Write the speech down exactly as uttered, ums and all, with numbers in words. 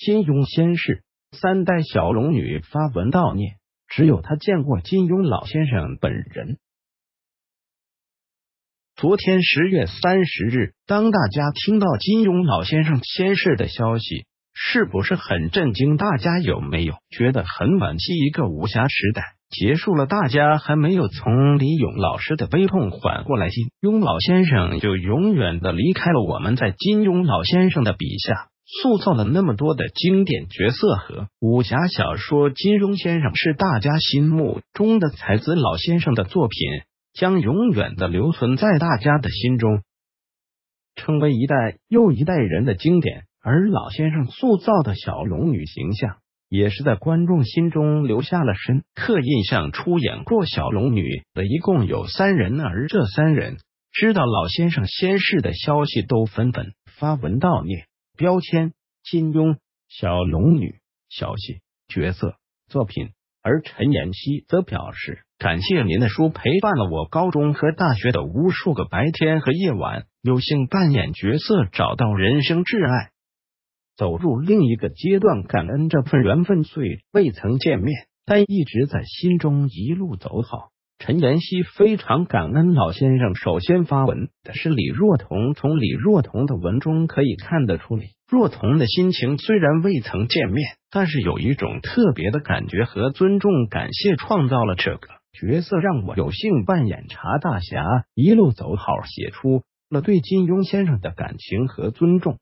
金庸先逝，三代小龙女发文悼念，只有她见过金庸老先生本人。昨天十月三十日，当大家听到金庸老先生先逝的消息，是不是很震惊？大家有没有觉得很惋惜？一个武侠时代结束了，大家还没有从李咏老师的悲痛缓过来，金庸老先生就永远的离开了我们。在金庸老先生的笔下，塑造了那么多的经典角色和武侠小说，金庸先生是大家心目中的才子，老先生的作品将永远的留存在大家的心中，成为一代又一代人的经典。而老先生塑造的小龙女形象也是在观众心中留下了深刻印象。出演过小龙女的一共有三人，而这三人知道老先生先逝的消息，都纷纷发文悼念。标签：金庸、小龙女、消息、角色、作品。而陈妍希则表示，感谢您的书陪伴了我高中和大学的无数个白天和夜晚，有幸扮演角色，找到人生挚爱，走入另一个阶段，感恩这份缘分。虽未曾见面，但一直在心中，一路走好。陈妍希非常感恩老先生。首先发文的是李若彤，从李若彤的文中可以看得出，李若彤的心情虽然未曾见面，但是有一种特别的感觉和尊重。感谢创造了这个角色，让我有幸扮演查大侠，一路走好，写出了对金庸先生的感情和尊重。